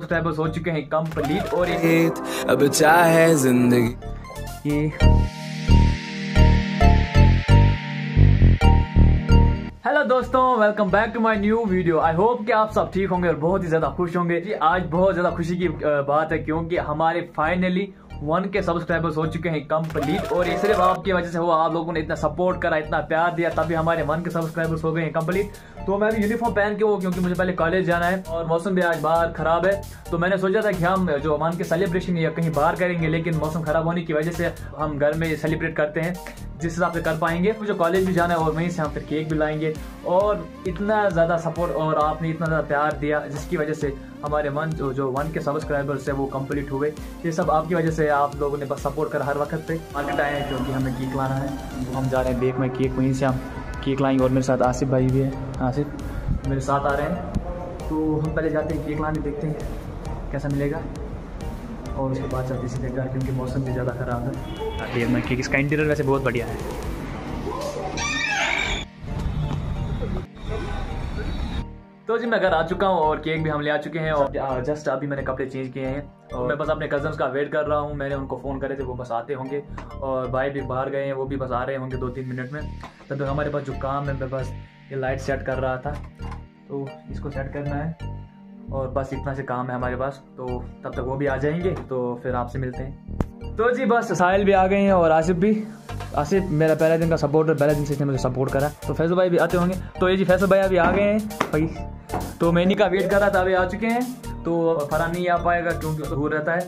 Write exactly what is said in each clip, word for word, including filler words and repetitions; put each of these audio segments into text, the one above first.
Subscribers हो चुके हैं कंप्लीट। और अब चाहे जिंदगी हेलो दोस्तों, welcome back to my new video. I hope कि आप सब ठीक होंगे और बहुत ही ज्यादा खुश होंगे जी। आज बहुत ज्यादा खुशी की बात है क्योंकि हमारे फाइनली वन के सब्सक्राइबर्स हो चुके हैं कंप्लीट। और ये सिर्फ आपकी वजह से हुआ, आप लोगों ने इतना सपोर्ट करा, इतना प्यार दिया, तभी हमारे वन के सब्सक्राइबर्स हो गए हैं कंप्लीट। तो मैं भी यूनिफॉर्म पहन के वो क्योंकि मुझे पहले कॉलेज जाना है और मौसम भी आज बाहर खराब है, तो मैंने सोचा था कि हम जो वन के सेलिब्रेशन या कहीं बाहर करेंगे, लेकिन मौसम खराब होने की वजह से हम घर में सेलिब्रेट करते हैं जिस हिसाब से कर पाएंगे। मुझे कॉलेज भी जाना है और वहीं से हम फिर केक भी लाएंगे। और इतना ज़्यादा सपोर्ट और आपने इतना ज़्यादा प्यार दिया जिसकी वजह से हमारे वन जो जो वन के सब्सक्राइबर्स है वो कंप्लीट हुए। ये सब आपकी वजह से, आप लोगों ने बस सपोर्ट करा हर वक्त पे। मार्केट आए हैं क्योंकि हमें केक लाना है, तो हम जा रहे हैं बेक में केक, वहीं से हम केक लाएंगे। और मेरे साथ आसिफ भाई भी है, आसिफ मेरे साथ आ रहे हैं। तो हम पहले जाते हैं केक लाने, देखते हैं कैसा मिलेगा और उसके बाद चलते सीधे घर क्योंकि मौसम भी ज़्यादा ख़राब है। केक इसका इंटीरियर वैसे बहुत बढ़िया है। तो जी मैं घर आ चुका हूँ और केक भी हम ले आ चुके हैं और जस्ट अभी मैंने कपड़े चेंज किए हैं और मैं बस अपने कज़न्स का वेट कर रहा हूँ। मैंने उनको फ़ोन करे थे, वो बस आते होंगे और भाई भी बाहर गए हैं, वो भी बस आ रहे होंगे दो तीन मिनट में। तब तक हमारे पास जो काम है, मैं बस ये लाइट सेट कर रहा था, तो इसको सेट करना है और बस इतना से काम है हमारे पास। तो तब तक वो भी आ जाएंगे, तो फिर आपसे मिलते हैं। तो जी बस साहिल भी आ गए हैं और आसिफ भी। आसिफ मेरा पहले दिन का सपोर्टर, पहले दिन से इसने मुझे सपोर्ट करा। तो फैसल भाई भी आते होंगे। तो ये जी फैसल भाई अभी आ गए हैं भाई। तो मैनी का वेट कर रहा था, अभी आ चुके हैं। तो फरहान नहीं आ पाएगा क्योंकि दूर रहता है।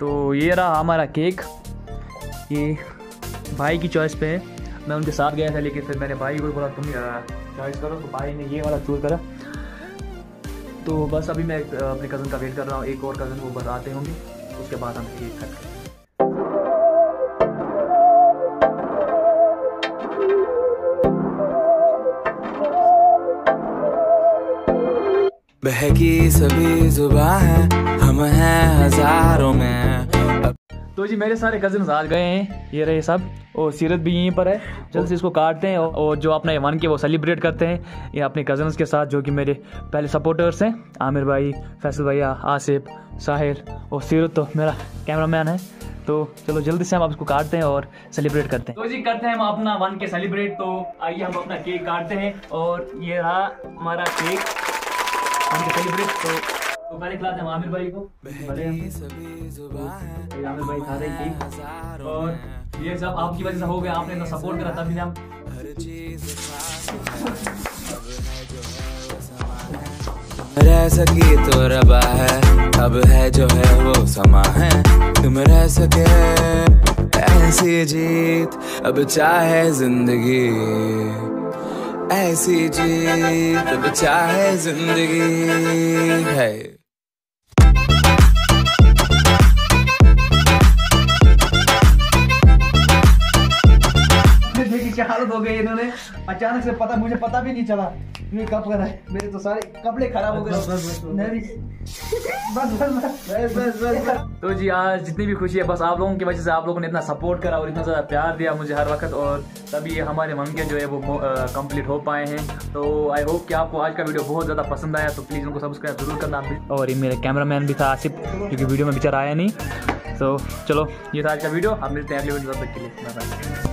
तो ये रहा हमारा केक, ये भाई की चॉइस पे है। मैं उनके साथ गया था लेकिन फिर मैंने भाई को बोला तुम चॉइस करो, तो भाई ने ये वाला चूज करा। तो बस अभी मैं अपने कज़न का वेट कर रहा हूँ, एक और कज़न वो बताते होंगे, उसके बाद हम ये कट करेंगे। बहकी सभी जुबां है, हम हैं हजारों में। तो जी मेरे सारे कज़न आ गए हैं, ये रहे सब। और सीरत भी यहीं पर है, जल्द से इसको काटते हैं और जो अपना वन के वो सेलिब्रेट करते हैं ये अपने कज़न्स के साथ जो कि मेरे पहले सपोर्टर्स हैं, आमिर भाई, फैसल भैया, आसिफ, साहिर और सीरत तो मेरा कैमरामैन है। तो चलो जल्दी से हम आप इसको काटते हैं और सेलिब्रेट करते हैं। तो जी करते हैं हम अपना वन के सेलिब्रेट। तो आइए हम अपना केक काटते हैं और ये रहा हमारा केक वन के सेलिब्रेट। तो तो पहले खिलाते हैं आमिर भाई को, भले हम आमिर भाई खा रहे केक। और ये सब आपकी वजह से हो गया, आपने इतना सपोर्ट करा तभी हम। रह सके तो रबा है, अब है जो है वो समा है, तुम रह सके ऐसी जीत, अब चाहे जिंदगी ऐसी जीत, अब चाहे जिंदगी है। क्या हालत हो गई इन्होंने, अचानक से पता मुझे पता भी नहीं चला ये कब करा है। मेरे तो सारे कपड़े खराब हो गए। बस बस बस बस बस। तो जी आज जितनी भी खुशी है बस आप लोगों की वजह से, आप लोगों ने इतना सपोर्ट करा और इतना ज़्यादा प्यार दिया मुझे हर वक्त, और तभी हमारे मन के जो है वो कंप्लीट हो पाए हैं। तो आई होप कि आपको आज का वीडियो बहुत ज़्यादा पसंद आया, तो प्लीज़ उनको सब्सक्राइब जरूर करना। और ये मेरा कैमरामैन भी था आसिफ, क्योंकि वीडियो में बेचारा आया नहीं। तो चलो ये था आज का वीडियो, हम मिलते हैं अगले वीडियो, तब तक के लिए बाय बाय।